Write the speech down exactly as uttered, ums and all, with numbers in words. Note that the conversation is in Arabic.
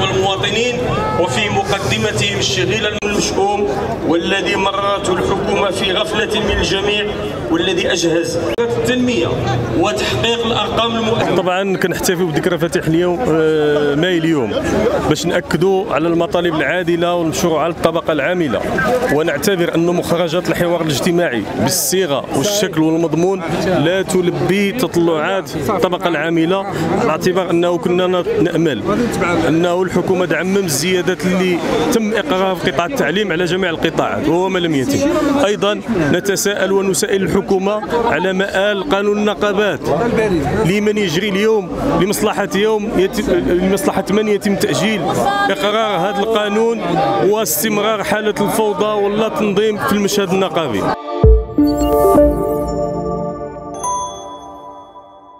والمواطنين وفي مقدمتهم الشغيلة المشؤوم والذي مررته الحكومة في غفلة من الجميع والذي أجهز التنمية وتحقيق الأرقام المؤكدة. طبعا كنحتفي بذكرى فاتح اليوم ماي اليوم باش نأكدوا على المطالب العادلة والمشروعة للطبقة العاملة، ونعتبر أن مخرجات الحوار الاجتماعي بالصيغة والشكل والمضمون لا تلبي تطلعات الطبقة العاملة، باعتبار أنه كنا نأمل أنه الحكومة تعمم الزيادات اللي تم إقرارها في قطاع التعليم على جميع القطاعات وهو ما لم يتم. أيضا نتساءل ونسائل الحكومة على مآل قانون النقابات لمن يجري اليوم لمصلحة يوم لمصلحة من يتم تأجيل إقرار هذا القانون واستمرار حالة الفوضى ولا تنظيم في المشهد النقابي.